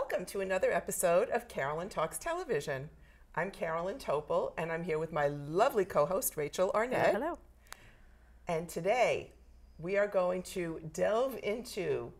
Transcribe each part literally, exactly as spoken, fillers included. welcome to another episode of Carolyn Talks Television. I'm Carolyn Topol, and I'm here with my lovely co-host, Rachel Arnett. Hello. And today, we are going to delve into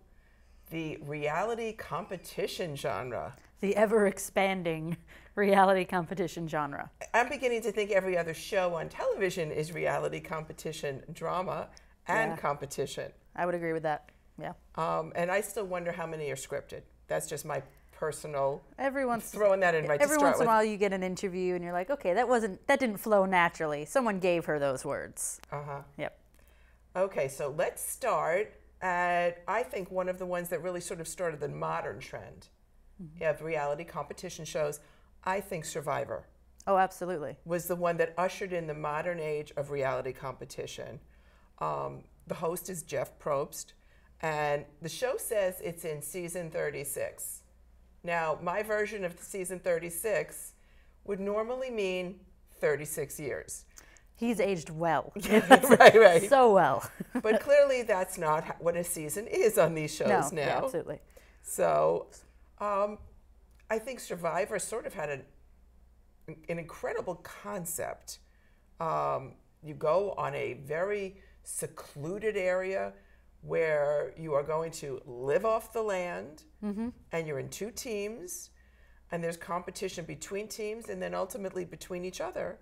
the reality competition genre. The ever-expanding reality competition genre. I'm beginning to think every other show on television is reality competition drama and yeah. competition. I would agree with that. Yeah. Um, and I still wonder how many are scripted. That's just my personal. Every once throwing that in right. Every to start once in a while, you get an interview, and you're like, okay, that wasn't that didn't flow naturally. Someone gave her those words. Uh huh. Yep. Okay, so let's start at I think one of the ones that really sort of started the modern trend mm-hmm. of reality competition shows. I think Survivor. Oh, absolutely. Was the one that ushered in the modern age of reality competition. Um, the host is Jeff Probst. And the show says it's in season thirty-six. Now, my version of season thirty-six would normally mean thirty-six years. He's aged well. Right, right. So well. But clearly that's not what a season is on these shows no, now. Yeah, absolutely. So um, I think Survivor sort of had an, an incredible concept. Um, you go on a very secluded area where you are going to live off the land, mm-hmm. and you're in two teams, and there's competition between teams, and then ultimately between each other,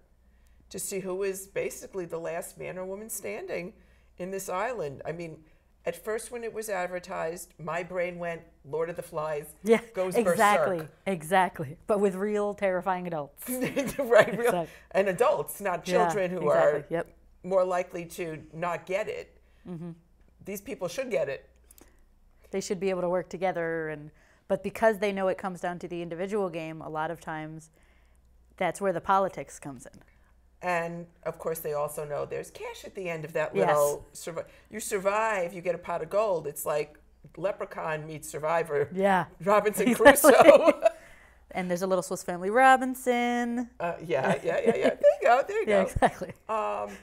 to see who is basically the last man or woman standing in this island. I mean, at first when it was advertised, my brain went, Lord of the Flies yeah, goes exactly, berserk. Exactly, but with real terrifying adults. Right, real, exactly. And adults, not children yeah, who exactly, are yep. more likely to not get it. Mm-hmm. These people should get it. They should be able to work together, and but because they know it comes down to the individual game, a lot of times that's where the politics comes in. And of course they also know there's cash at the end of that little yes. survive. You survive, you get a pot of gold. It's like Leprechaun meets Survivor. Yeah. Robinson exactly. Crusoe. And there's a little Swiss Family Robinson. Uh, yeah, yeah, yeah, yeah. There you go, there you yeah, go. Exactly. Um,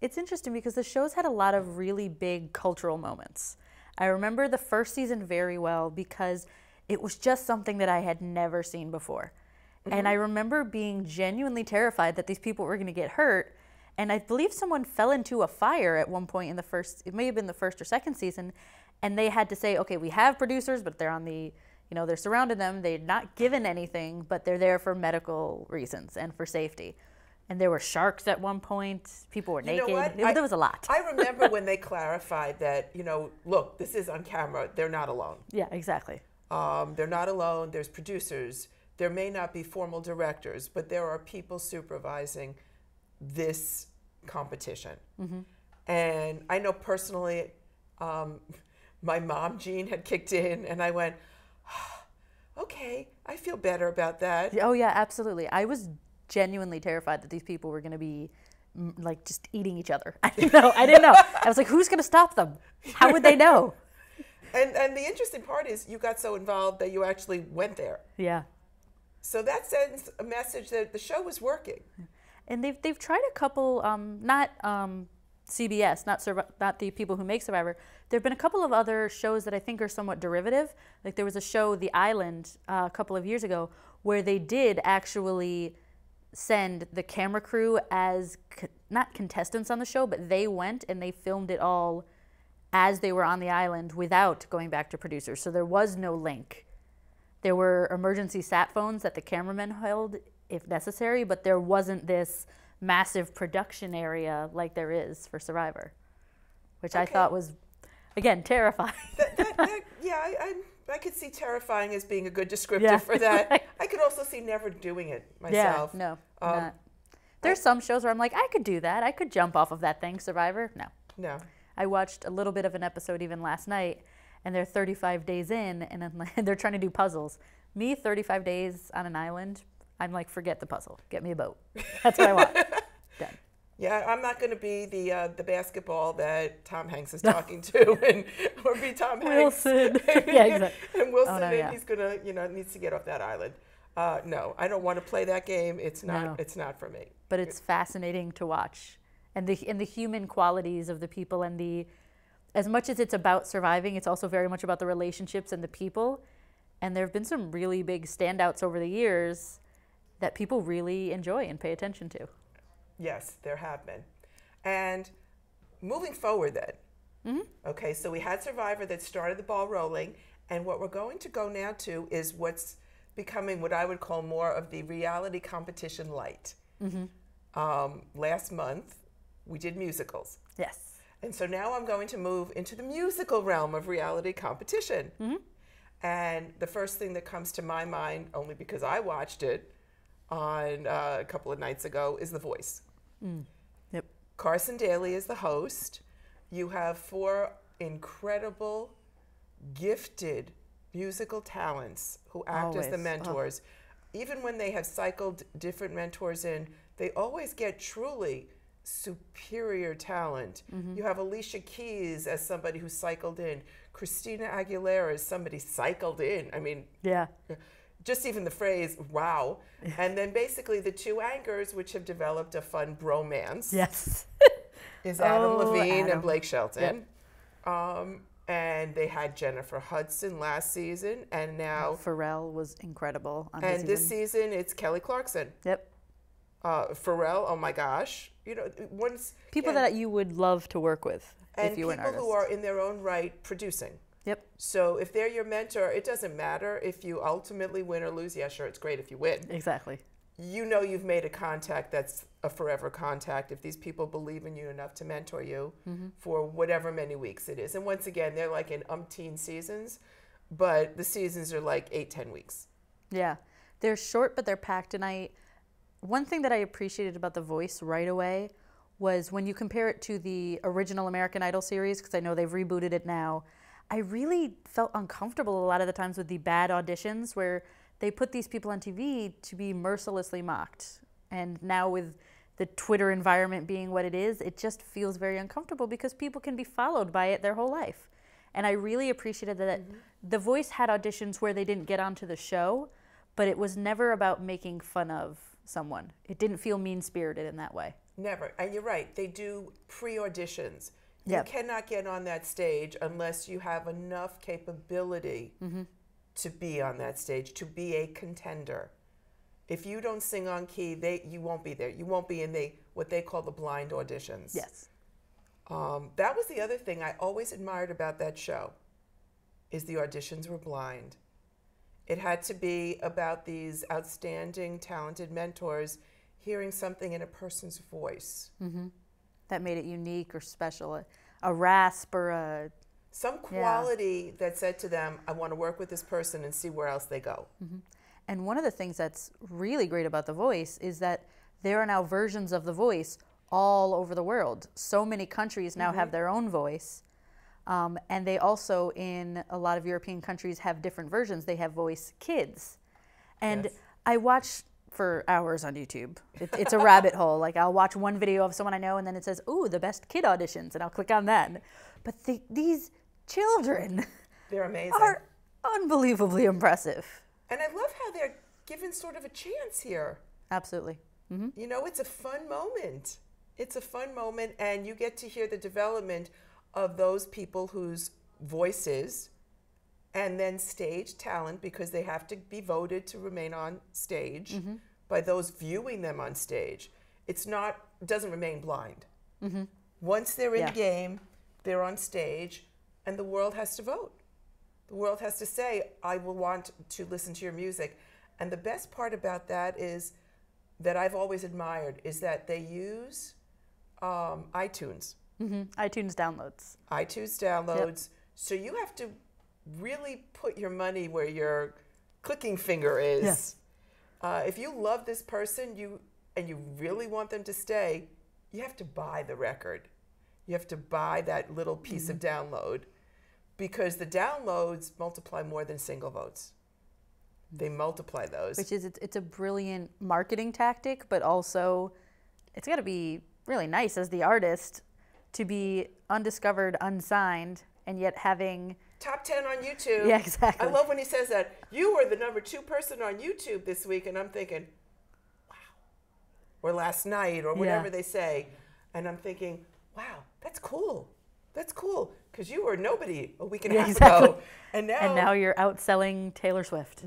It's interesting because the show's had a lot of really big cultural moments. I remember the first season very well because it was just something that I had never seen before. Mm-hmm. And I remember being genuinely terrified that these people were going to get hurt. And I believe someone fell into a fire at one point in the first, it may have been the first or second season, and they had to say, okay, we have producers, but they're on the, you know, they're surrounding them. They're not given anything, but they're there for medical reasons and for safety. And there were sharks at one point. People were naked. You know what? It, I, there was a lot. I remember when they clarified that, you know, look, this is on camera. They're not alone. Yeah, exactly. Um, they're not alone. There's producers. There may not be formal directors, but there are people supervising this competition. Mm-hmm. And I know personally, um, my mom gene had kicked in, and I went, oh, okay, I feel better about that. Oh, yeah, absolutely. I was genuinely terrified that these people were going to be like just eating each other. I didn't know. I didn't know. I was like, who's going to stop them? How would they know? And and the interesting part is you got so involved that you actually went there. Yeah. So that sends a message that the show was working. And they've they've tried a couple, um, not um, C B S, not Surv not the people who make Survivor. There've been a couple of other shows that I think are somewhat derivative. Like there was a show, The Island, uh, a couple of years ago, where they did actually send the camera crew as co not contestants on the show, but they went and they filmed it all as they were on the island without going back to producers. So there was no link. There were emergency sat phones that the cameramen held if necessary, but there wasn't this massive production area like there is for Survivor, which okay. I thought was, again, terrifying. that, that, that, yeah, I, I... I could see terrifying as being a good descriptor yeah. for that. I could also see never doing it myself. Yeah, no, um, not. There's I, some shows where I'm like, I could do that. I could jump off of that thing, Survivor. No. No. I watched a little bit of an episode even last night, and they're thirty-five days in, and I'm like, they're trying to do puzzles. Me, thirty-five days on an island, I'm like, forget the puzzle. Get me a boat. That's what I want. Done. Yeah, I'm not going to be the uh, the basketball that Tom Hanks is talking to, and or be Tom Hanks. Wilson. Yeah, exactly. And Wilson, oh, no, yeah. he's gonna, you know, needs to get off that island. Uh, no, I don't want to play that game. It's not, no. it's not for me. But it's fascinating to watch, and the and the human qualities of the people, and the as much as it's about surviving, it's also very much about the relationships and the people, And there have been some really big standouts over the years that people really enjoy and pay attention to. Yes, there have been. And moving forward then, mm-hmm. okay, so we had Survivor that started the ball rolling, and what we're going to go now to is what's becoming what I would call more of the reality competition light. Mm-hmm. Um, last month, we did musicals. Yes. And so now I'm going to move into the musical realm of reality competition. Mm-hmm. And the first thing that comes to my mind, only because I watched it on uh, a couple of nights ago, is The Voice. Mm. Yep. Carson Daly is the host. You have four incredible, gifted musical talents who act always. as the mentors. Oh. Even when they have cycled different mentors in, they always get truly superior talent. Mm-hmm. You have Alicia Keys as somebody who cycled in. Christina Aguilera is somebody cycled in. I mean, yeah, just even the phrase, wow. And then basically the two anchors, which have developed a fun bromance, yes, is Adam oh, Levine Adam. and Blake Shelton. Yep. Um, and they had Jennifer Hudson last season, and now... And Pharrell was incredible on And this season. season, it's Kelly Clarkson. Yep. Uh, Pharrell, oh my gosh. You know, once people again, that you would love to work with if you were an artist. And people who are in their own right producing. Yep. So if they're your mentor, it doesn't matter if you ultimately win or lose. Yeah, sure, it's great if you win. Exactly. You know you've made a contact that's a forever contact if these people believe in you enough to mentor you mm-hmm. for whatever many weeks it is. And once again, they're like in umpteen seasons, but the seasons are like eight, ten weeks. Yeah. They're short, but they're packed, and I... One thing that I appreciated about The Voice right away was when you compare it to the original American Idol series, because I know they've rebooted it now, I really felt uncomfortable a lot of the times with the bad auditions where they put these people on T V to be mercilessly mocked. And now with the Twitter environment being what it is, it just feels very uncomfortable because people can be followed by it their whole life. And I really appreciated that mm-hmm. The Voice had auditions where they didn't get onto the show, but it was never about making fun of someone. It didn't feel mean-spirited in that way. Never. And you're right. They do pre-auditions. Yep. You cannot get on that stage unless you have enough capability mm-hmm. to be on that stage, to be a contender. If you don't sing on key, they you won't be there. You won't be in the what they call the blind auditions. Yes. Um, that was the other thing I always admired about that show, is the auditions were blind. It had to be about these outstanding, talented mentors hearing something in a person's voice. Mm-hmm. That made it unique or special, a, a rasp or a... Some quality yeah. that said to them, I want to work with this person and see where else they go. Mm-hmm. And one of the things that's really great about The Voice is that there are now versions of The Voice all over the world. So many countries now mm-hmm. have their own voice. Um, and they also, in a lot of European countries, have different versions. They have Voice Kids. And yes. I watch for hours on YouTube. It, it's a rabbit hole. Like, I'll watch one video of someone I know, and then it says, ooh, the best kid auditions, and I'll click on that. But the, these children they're amazing. Are unbelievably impressive. And I love how they're given sort of a chance here. Absolutely. Mm-hmm. You know, it's a fun moment. It's a fun moment, and you get to hear the development of those people whose voices and then stage talent, because they have to be voted to remain on stage mm-hmm. by those viewing them on stage. It's not, doesn't remain blind. Mm-hmm. Once they're in yeah. game, they're on stage, and the world has to vote. The world has to say, I will want to listen to your music. And the best part about that is, that I've always admired, is that they use um, iTunes. Mm-hmm. iTunes downloads. iTunes downloads. Yep. So you have to really put your money where your clicking finger is. Yes. Uh, if you love this person you and you really want them to stay, you have to buy the record. You have to buy that little piece mm-hmm. of download, because the downloads multiply more than single votes. They multiply those. Which is, it's a brilliant marketing tactic, but also it's got to be really nice as the artist to be undiscovered, unsigned, and yet having... Top ten on YouTube. Yeah, exactly. I love when he says that. You were the number two person on YouTube this week, and I'm thinking, wow. Or last night, or whatever yeah. they say. And I'm thinking, wow, that's cool. that's cool, because you were nobody a week and a half exactly. ago. And now, and now you're outselling Taylor Swift,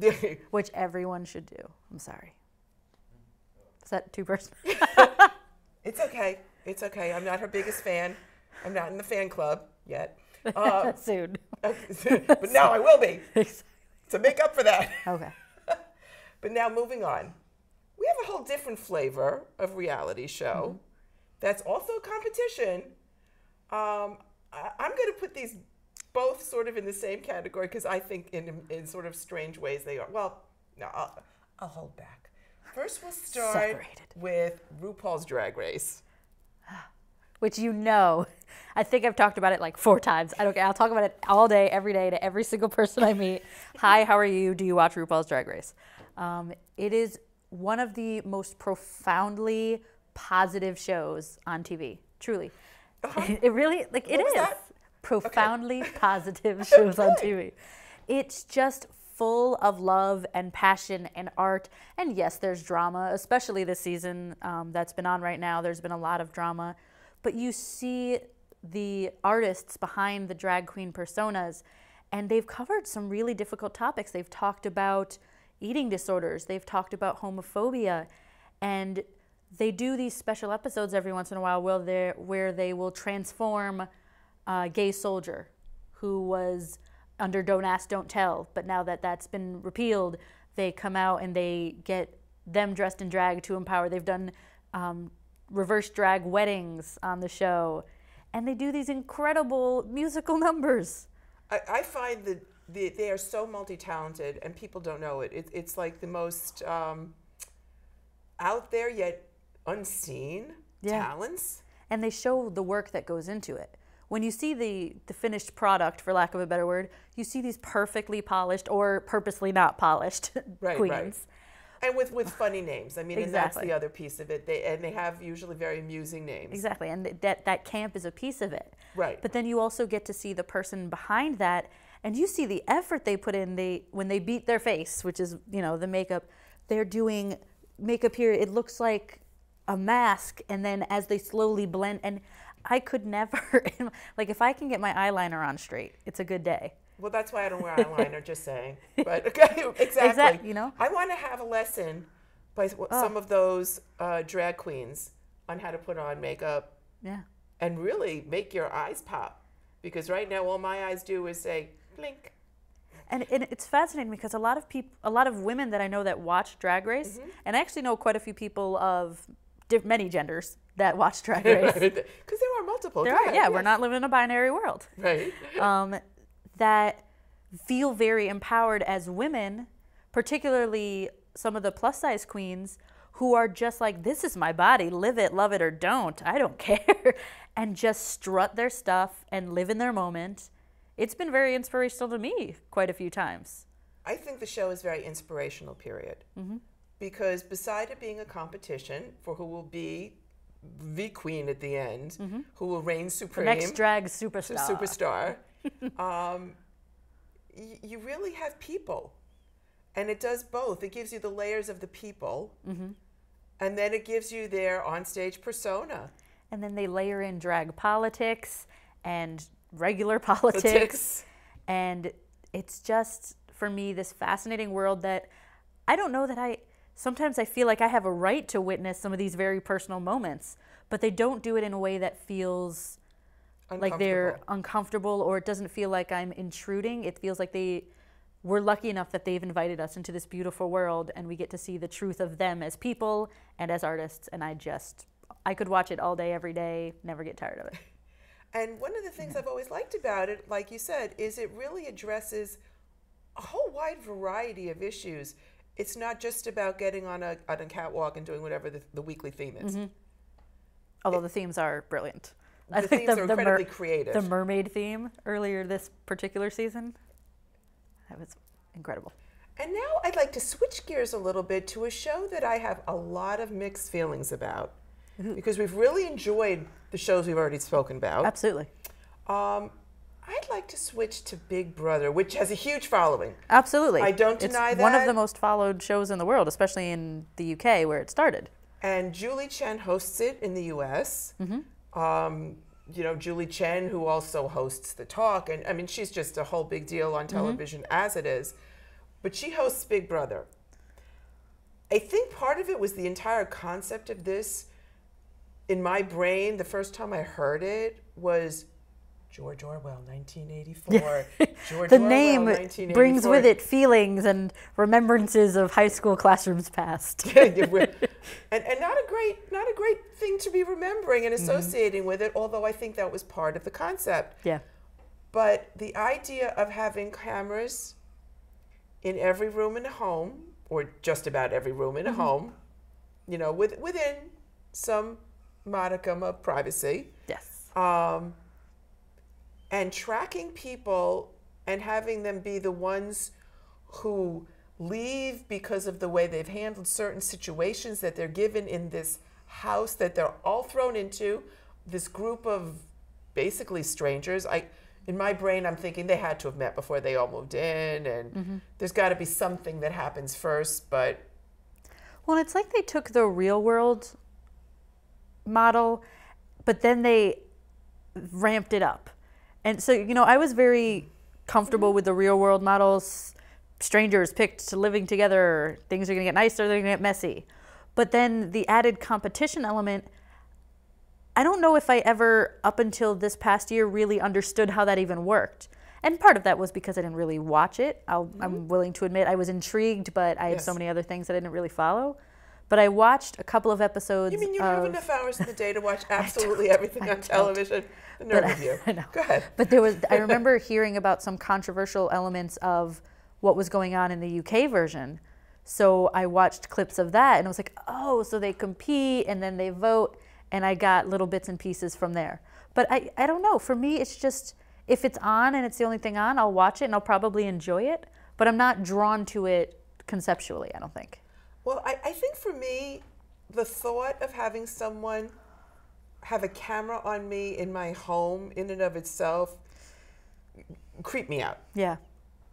which everyone should do. I'm sorry. Is that too personal? It's okay. It's okay. I'm not her biggest fan. I'm not in the fan club yet. Uh, Soon. But now I will be. Exactly. To make up for that. Okay. But now moving on. We have a whole different flavor of reality show mm-hmm. that's also competition. Um, I, I'm going to put these both sort of in the same category because I think in, in sort of strange ways they are. Well, no, I'll, I'll hold back. First, we'll start Separated. with RuPaul's Drag Race. Which you know, I think I've talked about it like four times. I don't care. I'll talk about it all day, every day, to every single person I meet. Hi, how are you? Do you watch RuPaul's Drag Race? Um, it is one of the most profoundly positive shows on T V, truly. Uh-huh. It really, like, it is. That? Profoundly okay. positive shows okay. on T V. It's just full of love and passion and art. And yes, there's drama, especially this season um, that's been on right now. There's been a lot of drama. But you see the artists behind the drag queen personas, and they've covered some really difficult topics. They've talked about eating disorders. They've talked about homophobia. And they do these special episodes every once in a while where, where they will transform a gay soldier who was under Don't Ask, Don't Tell. But now that that's been repealed, they come out and they get them dressed in drag to empower. They've done um, reverse drag weddings on the show. And they do these incredible musical numbers. I, I find that the, they are so multi-talented and people don't know it. it it's like the most um, out there yet unseen yeah. talents. And they show the work that goes into it. When you see the, the finished product, for lack of a better word, you see these perfectly polished or purposely not polished right, queens. Right. And with, with funny names. I mean, exactly. and that's the other piece of it. They, and they have usually very amusing names. Exactly, and that, that camp is a piece of it. Right. But then you also get to see the person behind that, and you see the effort they put in. They when they beat their face, which is, you know, the makeup, they're doing makeup here. It looks like a mask, and then as they slowly blend, and I could never, like if I can get my eyeliner on straight, it's a good day. Well, that's why I don't wear eyeliner, just saying. But okay, exactly. exactly. You know? I want to have a lesson by oh. some of those uh, drag queens on how to put on makeup yeah. and really make your eyes pop. Because right now, all my eyes do is say, blink. And it, it's fascinating because a lot of people, a lot of women that I know that watch Drag Race, mm-hmm. and I actually know quite a few people of many genders that watch Drag Race. Because there are multiple. There are, yeah, yeah. We're not living in a binary world. Right. Um, that feel very empowered as women, particularly some of the plus size queens who are just like, this is my body, live it, love it, or don't, I don't care, and just strut their stuff and live in their moment. It's been very inspirational to me quite a few times. I think the show is very inspirational, period. Mm-hmm. Because beside it being a competition for who will be the queen at the end, mm-hmm. who will reign supreme. The next drag superstar. Superstar. um, y you really have people, and it does both. It gives you the layers of the people, mm-hmm. and then it gives you their on-stage persona. And then they layer in drag politics and regular politics. politics. And it's just, for me, this fascinating world that I don't know that I... Sometimes I feel like I have a right to witness some of these very personal moments, but they don't do it in a way that feels... like they're uncomfortable, or it doesn't feel like I'm intruding. It feels like they we're lucky enough that they've invited us into this beautiful world, and we get to see the truth of them as people and as artists. And I just, I could watch it all day, every day, never get tired of it. And one of the things I've always liked about it, like you said, is it really addresses a whole wide variety of issues. It's not just about getting on a, on a catwalk and doing whatever the, the weekly theme is. Mm-hmm. Although it, the themes are brilliant. The I think themes the, are incredibly the creative. The mermaid theme earlier this particular season, that was incredible. And now I'd like to switch gears a little bit to a show that I have a lot of mixed feelings about, mm-hmm. because we've really enjoyed the shows we've already spoken about. Absolutely. Um, I'd like to switch to Big Brother, which has a huge following. Absolutely. I don't it's deny that. One of the most followed shows in the world, especially in the U K where it started. And Julie Chen hosts it in the U S. Mm-hmm. Um, you know, Julie Chen, who also hosts The Talk, and I mean, she's just a whole big deal on television mm-hmm. as it is, but she hosts Big Brother. I think part of it was the entire concept of this, in my brain, the first time I heard it was George Orwell, nineteen eighty-four. George the Orwell, name nineteen eighty-four. Brings with it feelings and remembrances of high school classrooms past. and, and not a great, not a great thing to be remembering and associating mm-hmm. with it, although I think that was part of the concept. Yeah. But the idea of having cameras in every room in a home, or just about every room in a mm-hmm. home, you know, with, within some modicum of privacy. Yes. Um, and tracking people and having them be the ones who leave because of the way they've handled certain situations that they're given in this house that they're all thrown into, this group of basically strangers. I, in my brain, I'm thinking they had to have met before they all moved in, and mm-hmm. there's got to be something that happens first, but... Well, it's like they took the real world model, but then they ramped it up. And so, you know, I was very comfortable with the real world models. Strangers picked to living together, things are going to get nicer, they're going to get messy. But then the added competition element, I don't know if I ever, up until this past year, really understood how that even worked. And part of that was because I didn't really watch it. I'll, mm-hmm. I'm willing to admit I was intrigued, but I had yes. so many other things that I didn't really follow. But I watched a couple of episodes. You mean you of... have enough hours in the day to watch absolutely everything I on don't. television? The nerve of you. I know. Go ahead. But there was, I remember hearing about some controversial elements of what was going on in the U K version. So I watched clips of that, and I was like, oh, so they compete and then they vote, and I got little bits and pieces from there. But I, I don't know. For me, it's just if it's on and it's the only thing on, I'll watch it and I'll probably enjoy it. But I'm not drawn to it conceptually, I don't think. Well, I, I think for me, the thought of having someone have a camera on me in my home in and of itself creeped me out. Yeah.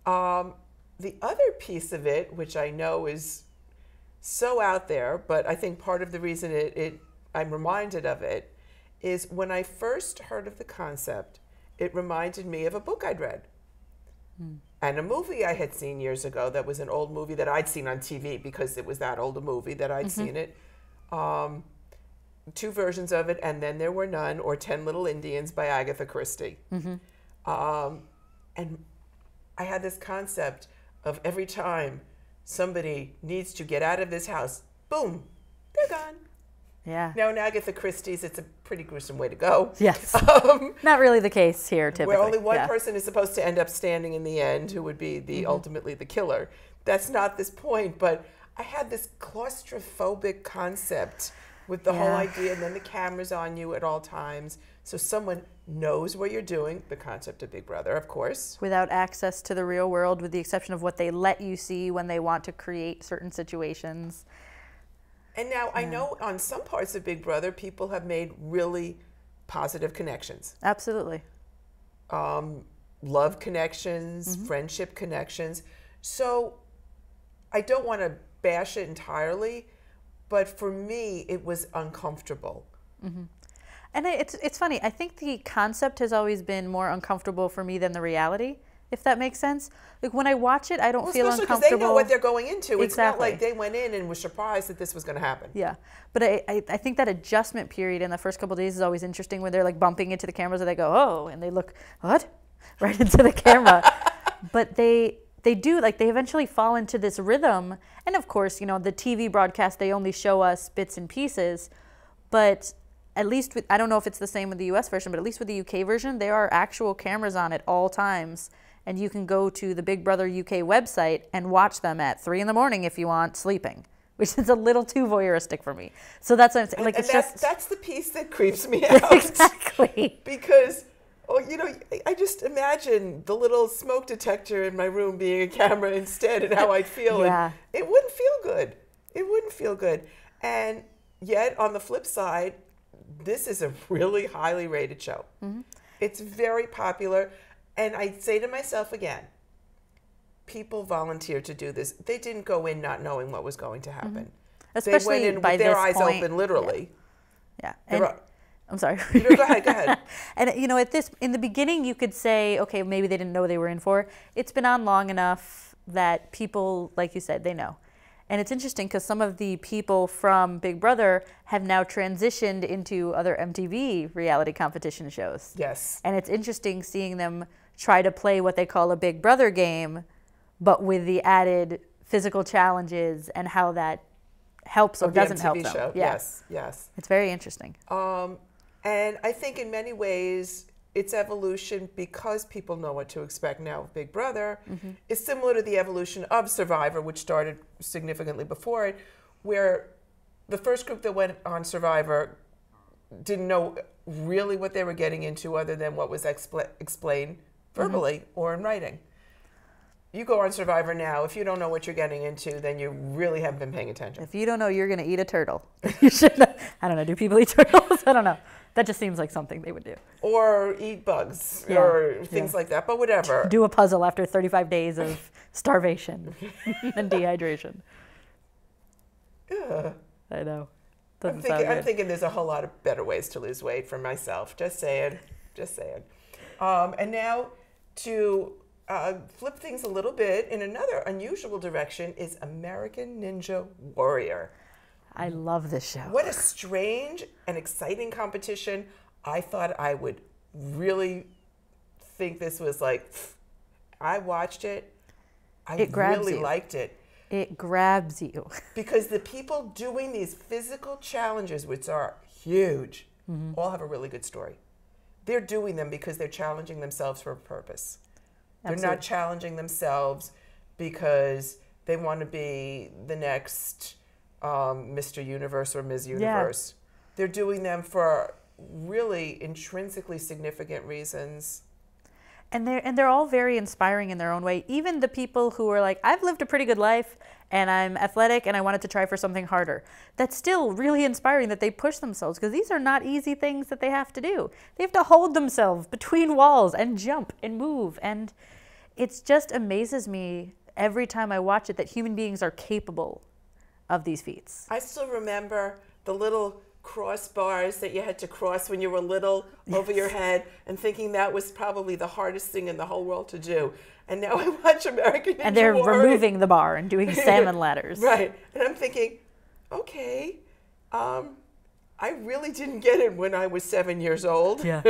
Um, the other piece of it, which I know is so out there, but I think part of the reason it, it I'm reminded of it is when I first heard of the concept, it reminded me of a book I'd read. Hmm. And a movie I had seen years ago that was an old movie that I'd seen on T V because it was that old a movie that I'd mm-hmm. seen it. Um, two versions of it, and then there were none, or Ten Little Indians by Agatha Christie. Mm-hmm. um, and I had this concept of every time somebody needs to get out of this house, boom, they're gone. Yeah. Now in Agatha Christie's, it's a pretty gruesome way to go. Yes. Um, Not really the case here, typically. Where only one yeah. person is supposed to end up standing in the end, who would be the mm-hmm. ultimately the killer. That's not this point, but I had this claustrophobic concept with the yeah. whole idea, and then the camera's on you at all times, so someone knows what you're doing, the concept of Big Brother, of course. Without access to the real world, with the exception of what they let you see when they want to create certain situations. And now yeah. I know on some parts of Big Brother, people have made really positive connections. Absolutely. Um, love connections, mm-hmm. friendship connections. So I don't want to bash it entirely, but for me, it was uncomfortable. Mm-hmm. And it's, it's funny. I think the concept has always been more uncomfortable for me than the reality. If that makes sense. Like when I watch it, I don't well, feel uncomfortable. Especially because they know what they're going into. Exactly. It's not like they went in and were surprised that this was going to happen. Yeah. But I, I, I think that adjustment period in the first couple of days is always interesting when they're like bumping into the cameras and they go, oh, and they look, what? Right into the camera. But they they do, like they eventually fall into this rhythm. And of course, you know, the T V broadcast, they only show us bits and pieces. But at least, with, I don't know if it's the same with the U S version, but at least with the U K version, there are actual cameras on at all times. And you can go to the Big Brother U K website and watch them at three in the morning if you want, sleeping, which is a little too voyeuristic for me. So that's what I'm saying. Like and it's that's, just that's the piece that creeps me out. Exactly. Because, oh, you know, I just imagine the little smoke detector in my room being a camera instead, and how I'd feel. Yeah. It wouldn't feel good. It wouldn't feel good. And yet, on the flip side, this is a really highly rated show. Mm-hmm. It's very popular. And I say to myself again, people volunteered to do this. They didn't go in not knowing what was going to happen. Mm-hmm. Especially they went in by with their eyes point. open, literally. Yeah. yeah. And, I'm sorry. No, go ahead, go ahead. And, you know, at this, in the beginning, you could say, okay, maybe they didn't know what they were in for. It's been on long enough that people, like you said, they know. And it's interesting because some of the people from Big Brother have now transitioned into other M T V reality competition shows. Yes. And it's interesting seeing them try to play what they call a Big Brother game, but with the added physical challenges and how that helps or doesn't help them. Show. Yeah. Yes, yes. It's very interesting. Um, and I think in many ways, its evolution, because people know what to expect now with Big Brother, mm-hmm. is similar to the evolution of Survivor, which started significantly before it, where the first group that went on Survivor didn't know really what they were getting into other than what was expl- explained verbally mm-hmm. or in writing. You go on Survivor now, if you don't know what you're getting into, then you really haven't been paying attention. If you don't know you're going to eat a turtle, you should not. I don't know, do people eat turtles? I don't know. That just seems like something they would do. Or eat bugs yeah. or things yeah. like that, but whatever. Do a puzzle after thirty-five days of starvation and dehydration. Yeah. I know. Doesn't I'm, thinking, sound good. I'm thinking there's a whole lot of better ways to lose weight for myself. Just saying. Just saying. Um, and now to... Uh, flip things a little bit in another unusual direction is American Ninja Warrior. I love this show. What a strange and exciting competition. I thought I would really think this was like, pfft. I watched it. I it grabs really you. liked it. It grabs you. Because the people doing these physical challenges, which are huge, mm-hmm. all have a really good story. They're doing them because they're challenging themselves for a purpose. They're Absolutely. not challenging themselves because they want to be the next um, Mister Universe or Miz Universe. Yeah. They're doing them for really intrinsically significant reasons. And they're, and they're all very inspiring in their own way. Even the people who are like, I've lived a pretty good life and I'm athletic and I wanted to try for something harder. That's still really inspiring that they push themselves because these are not easy things that they have to do. They have to hold themselves between walls and jump and move. And it just amazes me every time I watch it that human beings are capable of these feats. I still remember the little crossbars that you had to cross when you were little over yes. your head and thinking that was probably the hardest thing in the whole world to do. And now I watch American Ninja And they're Warrior. removing the bar and doing salmon ladders. Right. And I'm thinking, okay, um, I really didn't get it when I was seven years old. Yeah.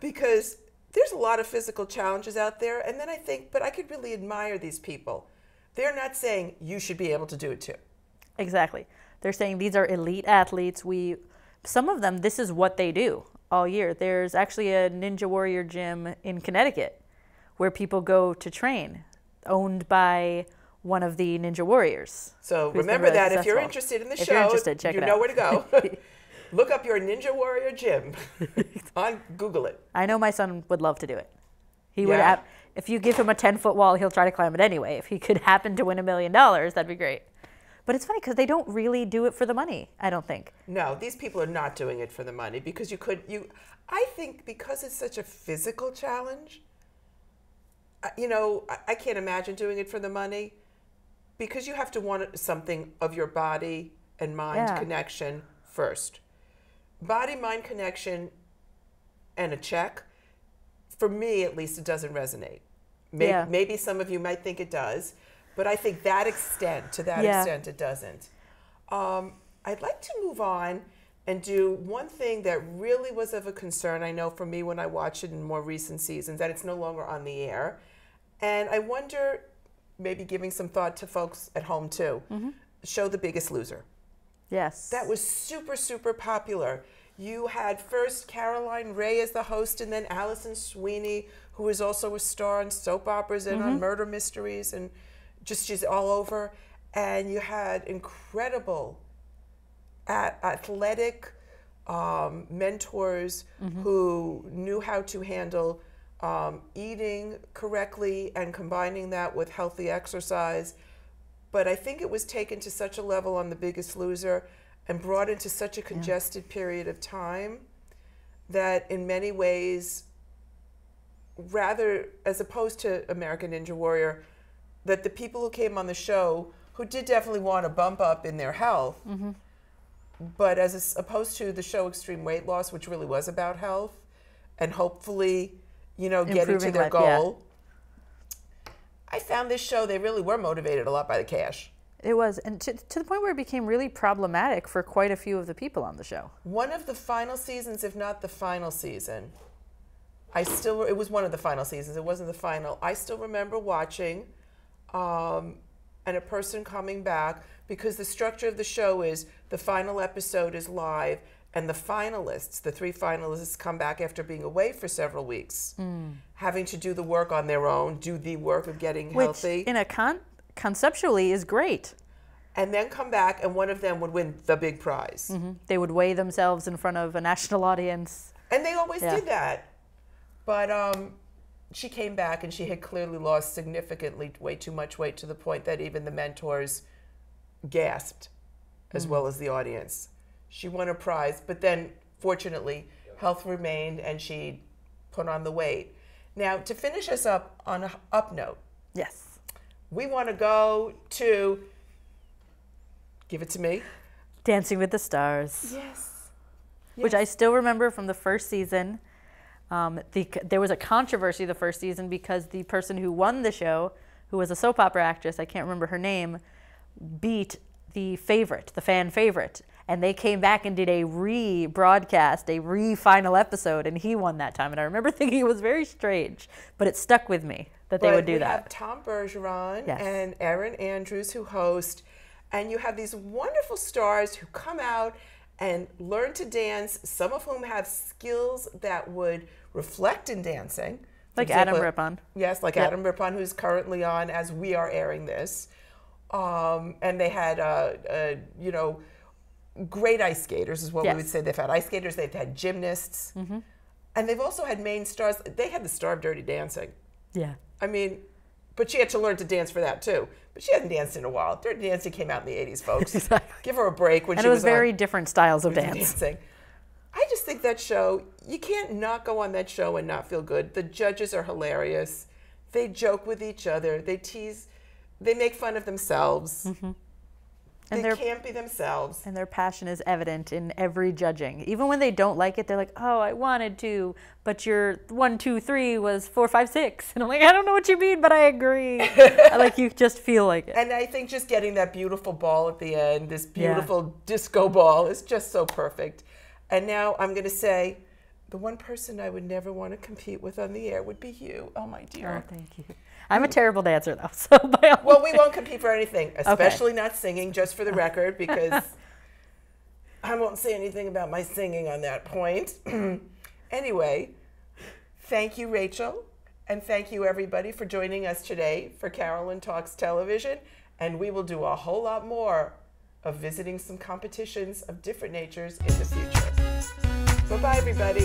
Because there's a lot of physical challenges out there. And then I think, but I could really admire these people. They're not saying you should be able to do it too. Exactly. They're saying these are elite athletes. We, some of them, this is what they do all year. There's actually a Ninja Warrior gym in Connecticut where people go to train, owned by one of the Ninja Warriors. So remember that successful. if you're interested in the if show, you're interested, check you it know out. where to go. Look up your Ninja Warrior gym on Google it. I know my son would love to do it. He yeah. would have, if you give him a ten foot wall, he'll try to climb it anyway. If he could happen to win a million dollars, that'd be great. But it's funny because they don't really do it for the money, I don't think. No, these people are not doing it for the money because you could, you, I think because it's such a physical challenge, you know, I can't imagine doing it for the money because you have to want something of your body and mind yeah. connection first. Body-mind connection and a check, for me at least, it doesn't resonate. Maybe, yeah. maybe some of you might think it does. But I think that extent, to that yeah. extent, it doesn't. Um, I'd like to move on and do one thing that really was of a concern, I know, for me when I watched it in more recent seasons, that it's no longer on the air. And I wonder, maybe giving some thought to folks at home too, mm-hmm. show The Biggest Loser. Yes. That was super, super popular. You had first Caroline Ray as the host and then Alison Sweeney, who is also a star on soap operas and mm-hmm. on murder mysteries and... Just she's all over, and you had incredible at, athletic um, mentors mm-hmm. who knew how to handle um, eating correctly and combining that with healthy exercise. But I think it was taken to such a level on The Biggest Loser and brought into such a congested yeah. period of time that in many ways, rather, as opposed to American Ninja Warrior, that the people who came on the show, who did definitely want a bump up in their health, mm-hmm. But as opposed to the show Extreme Weight Loss, which really was about health and hopefully, you know, getting to their life, goal. Yeah. I found this show, they really were motivated a lot by the cash. It was, and to, to the point where it became really problematic for quite a few of the people on the show. One of the final seasons, if not the final season, I still, it was one of the final seasons, it wasn't the final. I still remember watching um, and a person coming back, because the structure of the show is the final episode is live and the finalists, the three finalists come back after being away for several weeks, mm. having to do the work on their own, do the work of getting Which, healthy. in a con. conceptually is great. And then come back and one of them would win the big prize. Mm-hmm. They would weigh themselves in front of a national audience. And they always yeah. did that. But um, she came back and she had clearly lost significantly way too much weight to the point that even the mentors gasped as mm-hmm. well as the audience. She won a prize, but then fortunately health remained and she put on the weight. Now to finish us up on an up note. Yes. We want to go to, give it to me. Dancing with the Stars. Yes. yes. Which I still remember from the first season. Um, the, there was a controversy the first season because the person who won the show, who was a soap opera actress, I can't remember her name, beat the favorite, the fan favorite. And they came back and did a re-broadcast, a re-final episode, and he won that time. And I remember thinking it was very strange, but it stuck with me. That they but would do we that. Have Tom Bergeron yes. and Aaron Andrews who host, and you have these wonderful stars who come out and learn to dance, some of whom have skills that would reflect in dancing. Like example, Adam Rippon. Yes, like yep. Adam Rippon, who's currently on as we are airing this. Um, and they had, uh, uh, you know, great ice skaters is what yes. we would say. They've had ice skaters, they've had gymnasts, mm-hmm. and they've also had main stars. They had the star of Dirty Dancing. Yeah. I mean, but she had to learn to dance for that too. But she hadn't danced in a while. Dirty Dancing came out in the eighties, folks. Exactly. Give her a break when and she was And it was very on different styles of dance. Dancing. I just think that show, you can't not go on that show and not feel good. The judges are hilarious. They joke with each other. They tease. They make fun of themselves. Mm-hmm. And they can't be themselves. And their passion is evident in every judging. Even when they don't like it, they're like, oh, I wanted to, but your one, two, three was four, five, six. And I'm like, I don't know what you mean, but I agree. I like, you just feel like it. And I think just getting that beautiful ball at the end, this beautiful yeah. disco ball is just so perfect. And now I'm going to say, the one person I would never want to compete with on the air would be you. Oh, my dear. Oh, thank you. I'm a terrible dancer, though. So by all well, way. we won't compete for anything, especially okay. not singing, just for the record, because I won't say anything about my singing on that point. Anyway, thank you, Rachel, and thank you, everybody, for joining us today for Carolyn Talks Television, and we will do a whole lot more of visiting some competitions of different natures in the future. Bye-bye, everybody.